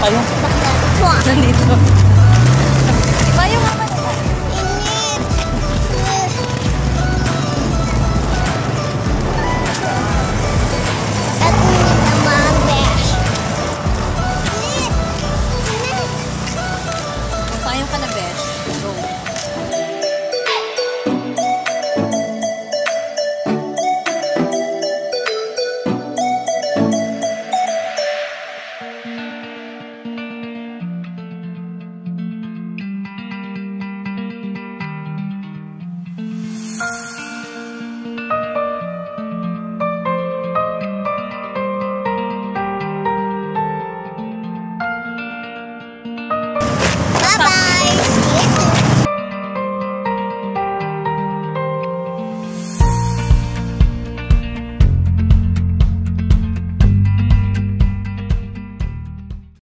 Ayun. Nandito.